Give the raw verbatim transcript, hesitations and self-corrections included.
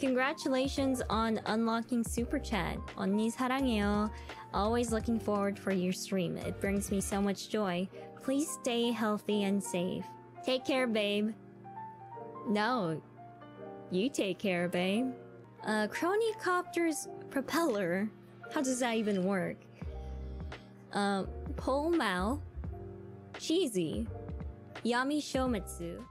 Congratulations on unlocking Super Chat. 언니 사랑해요. Always looking forward for your stream. It brings me so much joy. Please stay healthy and safe. Take care, babe. No. You take care, babe. Uh, Cronycopter's propeller. How does that even work? Um, uh, Pole Mal. Cheesy. Yami Shomitsu.